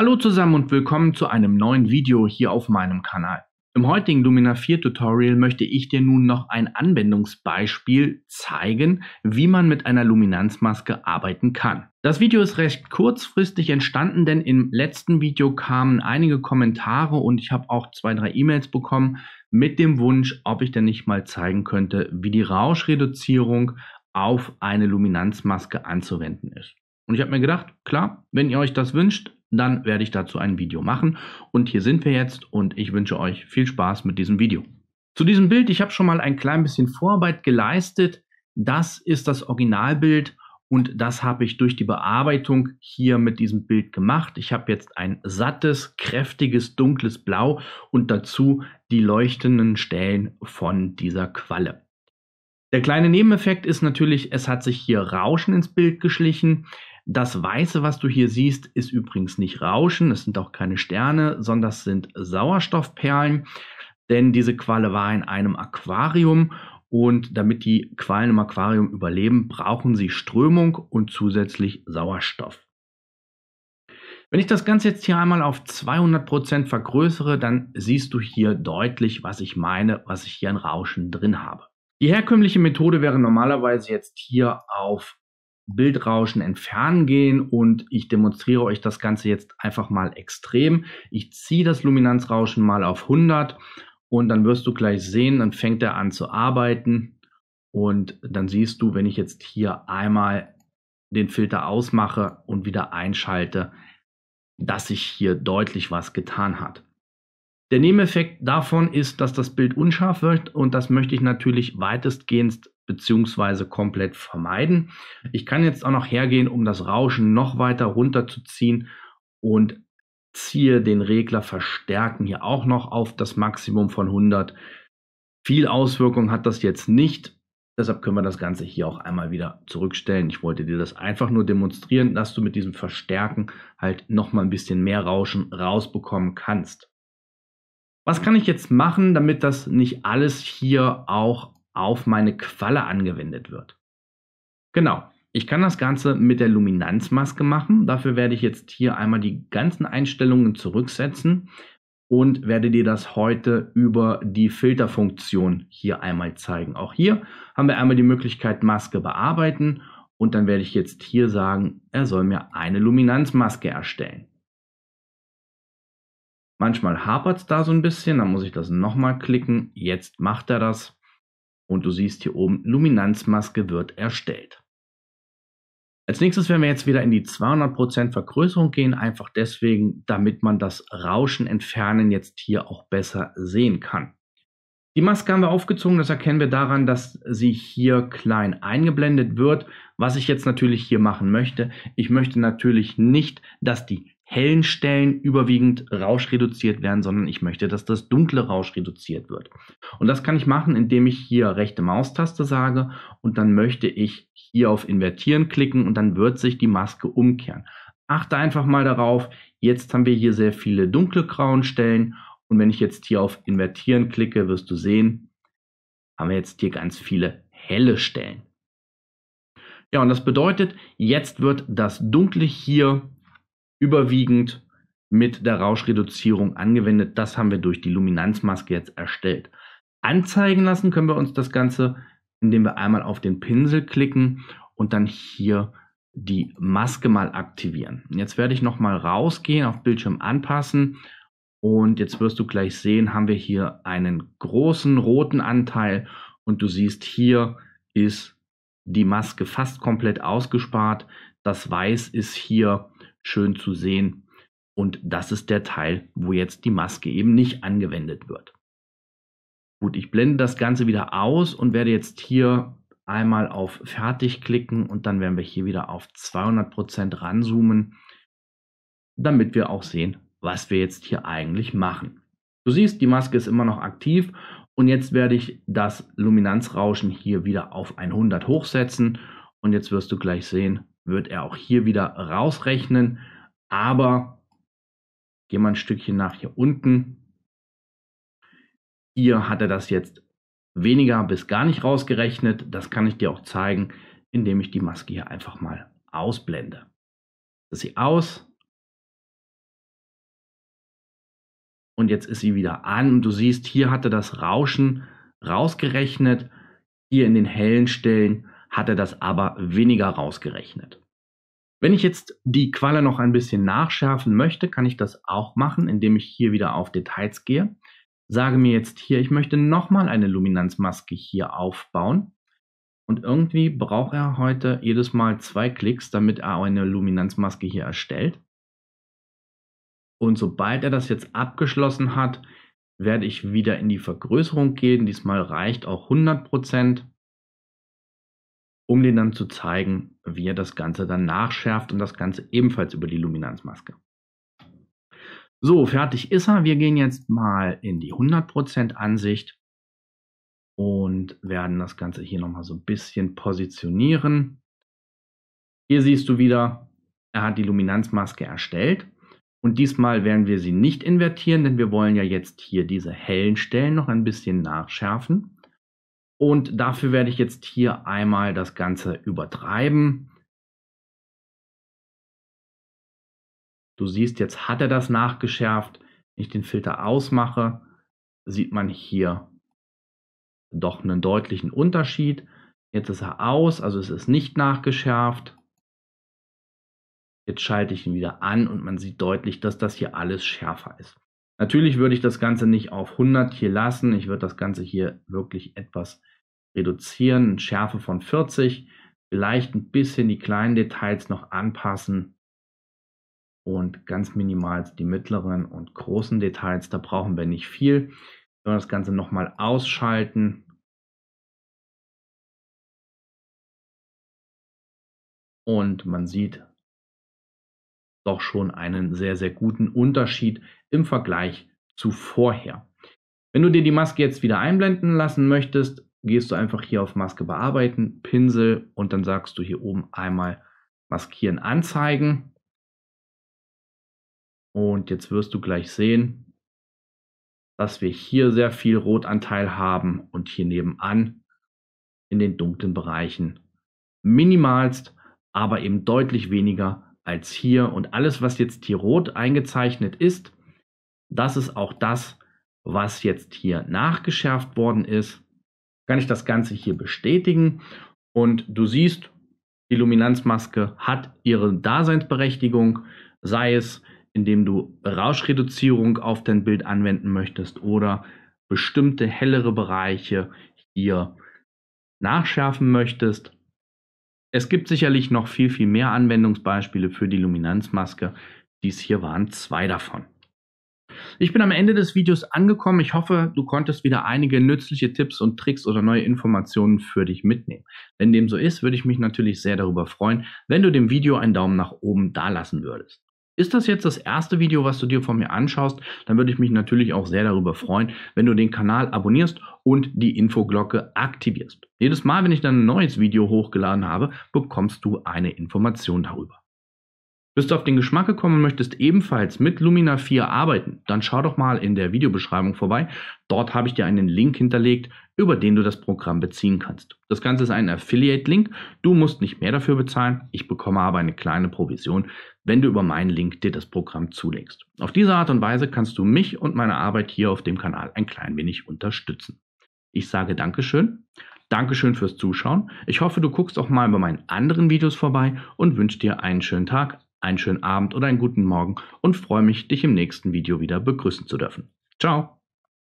Hallo zusammen und willkommen zu einem neuen Video hier auf meinem Kanal. Im heutigen Luminar 4 Tutorial möchte ich dir nun noch ein Anwendungsbeispiel zeigen, wie man mit einer Luminanzmaske arbeiten kann. Das Video ist recht kurzfristig entstanden, denn im letzten Video kamen einige Kommentare und ich habe auch 2, 3 E-Mails bekommen mit dem Wunsch, ob ich denn nicht mal zeigen könnte, wie die Rauschreduzierung auf eine Luminanzmaske anzuwenden ist. Und ich habe mir gedacht, klar, wenn ihr euch das wünscht, dann werde ich dazu ein Video machen. Und hier sind wir jetzt und ich wünsche euch viel Spaß mit diesem Video. Zu diesem Bild, ich habe schon mal ein klein bisschen Vorarbeit geleistet. Das ist das Originalbild und das habe ich durch die Bearbeitung hier mit diesem Bild gemacht. Ich habe jetzt ein sattes, kräftiges, dunkles Blau und dazu die leuchtenden Stellen von dieser Qualle. Der kleine Nebeneffekt ist natürlich, es hat sich hier Rauschen ins Bild geschlichen. Das Weiße, was du hier siehst, ist übrigens nicht Rauschen, es sind auch keine Sterne, sondern das sind Sauerstoffperlen, denn diese Qualle war in einem Aquarium und damit die Quallen im Aquarium überleben, brauchen sie Strömung und zusätzlich Sauerstoff. Wenn ich das Ganze jetzt hier einmal auf 200% vergrößere, dann siehst du hier deutlich, was ich meine, was ich hier an Rauschen drin habe. Die herkömmliche Methode wäre normalerweise jetzt hier auf Bildrauschen entfernen gehen und ich demonstriere euch das Ganze jetzt einfach mal extrem. Ich ziehe das Luminanzrauschen mal auf 100 und dann wirst du gleich sehen, dann fängt er an zu arbeiten und dann siehst du, wenn ich jetzt hier einmal den Filter ausmache und wieder einschalte, dass sich hier deutlich was getan hat. Der Nebeneffekt davon ist, dass das Bild unscharf wird und das möchte ich natürlich weitestgehend bzw. komplett vermeiden. Ich kann jetzt auch noch hergehen, um das Rauschen noch weiter runterzuziehen und ziehe den Regler Verstärken hier auch noch auf das Maximum von 100. Viel Auswirkung hat das jetzt nicht, deshalb können wir das Ganze hier auch einmal wieder zurückstellen. Ich wollte dir das einfach nur demonstrieren, dass du mit diesem Verstärken halt nochmal ein bisschen mehr Rauschen rausbekommen kannst. Was kann ich jetzt machen, damit das nicht alles hier auch auf meine Qualle angewendet wird? Genau, ich kann das Ganze mit der Luminanzmaske machen. Dafür werde ich jetzt hier einmal die ganzen Einstellungen zurücksetzen und werde dir das heute über die Filterfunktion hier einmal zeigen. Auch hier haben wir einmal die Möglichkeit Maske bearbeiten und dann werde ich jetzt hier sagen, er soll mir eine Luminanzmaske erstellen. Manchmal hapert es da so ein bisschen, dann muss ich das nochmal klicken. Jetzt macht er das und du siehst hier oben, Luminanzmaske wird erstellt. Als nächstes werden wir jetzt wieder in die 200% Vergrößerung gehen, einfach deswegen, damit man das Rauschen entfernen jetzt hier auch besser sehen kann. Die Maske haben wir aufgezogen, das erkennen wir daran, dass sie hier klein eingeblendet wird. Was ich jetzt natürlich hier machen möchte, ich möchte natürlich nicht, dass die hellen Stellen überwiegend rauschreduziert werden, sondern ich möchte, dass das dunkle Rausch reduziert wird. Und das kann ich machen, indem ich hier rechte Maustaste sage und dann möchte ich hier auf Invertieren klicken und dann wird sich die Maske umkehren. Achte einfach mal darauf, jetzt haben wir hier sehr viele dunkle grauen Stellen und wenn ich jetzt hier auf Invertieren klicke, wirst du sehen, haben wir jetzt hier ganz viele helle Stellen. Ja, und das bedeutet, jetzt wird das Dunkle hier überwiegend mit der Rauschreduzierung angewendet. Das haben wir durch die Luminanzmaske jetzt erstellt. Anzeigen lassen können wir uns das Ganze, indem wir einmal auf den Pinsel klicken und dann hier die Maske mal aktivieren. Jetzt werde ich nochmal rausgehen, auf Bildschirm anpassen und jetzt wirst du gleich sehen, haben wir hier einen großen roten Anteil und du siehst, hier ist die Maske fast komplett ausgespart. Das Weiß ist hier schön zu sehen und das ist der Teil, wo jetzt die Maske eben nicht angewendet wird. Gut, ich blende das Ganze wieder aus und werde jetzt hier einmal auf Fertig klicken und dann werden wir hier wieder auf 200% ranzoomen, damit wir auch sehen, was wir jetzt hier eigentlich machen. Du siehst, die Maske ist immer noch aktiv und jetzt werde ich das Luminanzrauschen hier wieder auf 100 hochsetzen und jetzt wirst du gleich sehen, wird er auch hier wieder rausrechnen, aber gehen wir ein Stückchen nach hier unten. Hier hat er das jetzt weniger bis gar nicht rausgerechnet. Das kann ich dir auch zeigen, indem ich die Maske hier einfach mal ausblende. Das sieht aus und jetzt ist sie wieder an. Und du siehst, hier hatte das Rauschen rausgerechnet, hier in den hellen Stellen hat er das aber weniger rausgerechnet. Wenn ich jetzt die Qualle noch ein bisschen nachschärfen möchte, kann ich das auch machen, indem ich hier wieder auf Details gehe. Sage mir jetzt hier, ich möchte nochmal eine Luminanzmaske hier aufbauen. Und irgendwie braucht er heute jedes Mal 2 Klicks, damit er eine Luminanzmaske hier erstellt. Und sobald er das jetzt abgeschlossen hat, werde ich wieder in die Vergrößerung gehen. Diesmal reicht auch 100%, um den dann zu zeigen, wie er das Ganze dann nachschärft und das Ganze ebenfalls über die Luminanzmaske. So, fertig ist er. Wir gehen jetzt mal in die 100% Ansicht und werden das Ganze hier nochmal so ein bisschen positionieren. Hier siehst du wieder, er hat die Luminanzmaske erstellt. Und diesmal werden wir sie nicht invertieren, denn wir wollen ja jetzt hier diese hellen Stellen noch ein bisschen nachschärfen. Und dafür werde ich jetzt hier einmal das Ganze übertreiben. Du siehst, jetzt hat er das nachgeschärft. Wenn ich den Filter ausmache, sieht man hier doch einen deutlichen Unterschied. Jetzt ist er aus, also es ist nicht nachgeschärft. Jetzt schalte ich ihn wieder an und man sieht deutlich, dass das hier alles schärfer ist. Natürlich würde ich das Ganze nicht auf 100 hier lassen. Ich würde das Ganze hier wirklich etwas reduzieren. Schärfe von 40. Vielleicht ein bisschen die kleinen Details noch anpassen. Und ganz minimal die mittleren und großen Details. Da brauchen wir nicht viel. Das Ganze nochmal ausschalten und man sieht doch schon einen sehr, sehr guten Unterschied im Vergleich zu vorher. Wenn du dir die Maske jetzt wieder einblenden lassen möchtest, gehst du einfach hier auf Maske bearbeiten, Pinsel und dann sagst du hier oben einmal Maskieren anzeigen und jetzt wirst du gleich sehen, dass wir hier sehr viel Rotanteil haben und hier nebenan in den dunklen Bereichen minimalst, aber eben deutlich weniger als hier. Und alles, was jetzt hier rot eingezeichnet ist, das ist auch das, was jetzt hier nachgeschärft worden ist. Kann ich das Ganze hier bestätigen und du siehst, die Luminanzmaske hat ihre Daseinsberechtigung, sei es indem du Rauschreduzierung auf dein Bild anwenden möchtest oder bestimmte hellere Bereiche hier nachschärfen möchtest. Es gibt sicherlich noch viel, viel mehr Anwendungsbeispiele für die Luminanzmaske. Dies hier waren 2 davon. Ich bin am Ende des Videos angekommen. Ich hoffe, du konntest wieder einige nützliche Tipps und Tricks oder neue Informationen für dich mitnehmen. Wenn dem so ist, würde ich mich natürlich sehr darüber freuen, wenn du dem Video einen Daumen nach oben dalassen würdest. Ist das jetzt das erste Video, was du dir von mir anschaust, dann würde ich mich natürlich auch sehr darüber freuen, wenn du den Kanal abonnierst und die Infoglocke aktivierst. Jedes Mal, wenn ich dann ein neues Video hochgeladen habe, bekommst du eine Information darüber. Bist du auf den Geschmack gekommen und möchtest ebenfalls mit Luminar 4 arbeiten, dann schau doch mal in der Videobeschreibung vorbei. Dort habe ich dir einen Link hinterlegt, über den du das Programm beziehen kannst. Das Ganze ist ein Affiliate-Link. Du musst nicht mehr dafür bezahlen. Ich bekomme aber eine kleine Provision, wenn du über meinen Link dir das Programm zulegst. Auf diese Art und Weise kannst du mich und meine Arbeit hier auf dem Kanal ein klein wenig unterstützen. Ich sage Dankeschön. Dankeschön fürs Zuschauen. Ich hoffe, du guckst auch mal bei meinen anderen Videos vorbei und wünsche dir einen schönen Tag, einen schönen Abend oder einen guten Morgen und freue mich, dich im nächsten Video wieder begrüßen zu dürfen. Ciao!